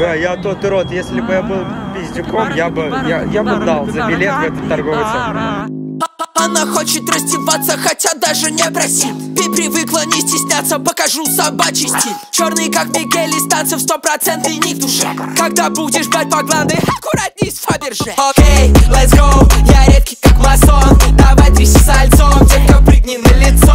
Да, я тот урод. Если бы я был пиздюком, я бы дал за билет в этот торговый центр. Она хочет раздеваться, хотя даже не просит. Ты привыкла не стесняться, покажу собачий стиль. Черный как Мигель из танцев, 100% не в душе. Когда будешь брать погланды, аккуратней с Фаберже. Окей, let's go, я редкий как масон. Давай тряси сальцом, детка, прыгни на лицо.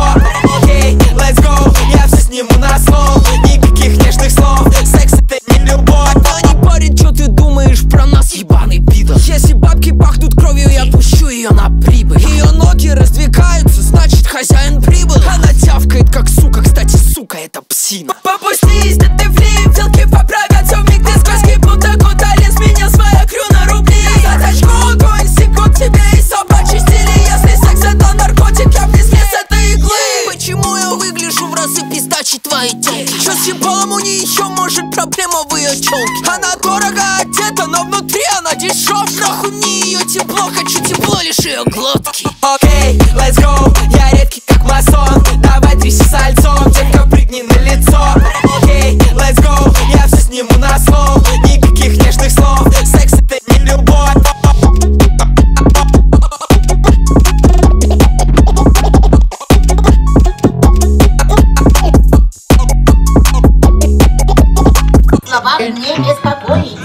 Окей, let's go, я все сниму на слов. Никаких нежных слов, секс это не любовь. Кто не парит, что ты думаешь про нас, ебаный пидор? Если бабки пахнут кровью, я пущу ее на прибыль. Ноги раздвигаются, значит хозяин прибыл. Она тявкает как сука, кстати, сука, это псина. Попустись, да ты влип, делки поправятся в миг, ты сказки будто кутали. Сменил своя крю на рубли. Я заточку огонь, секут тебе и собачий стиль. Если секс это наркотик, я вниз лес этой иглы. Почему я выгляжу в рассыпи стачи твои телки? Чё с ебалом у неё, может, проблема в её чёлке? Она дорого одета, но внутри она дешёв. Нахуй мне её тепло, хочу тепло лишь её глотки. Окей, let's go, я редкий как масон. Давай тряси сальцом, детка, прыгни на лицо. Окей, let's go, я все сниму на слов. Никаких нежных слов, секс это не любовь. Слова мне беспокоить.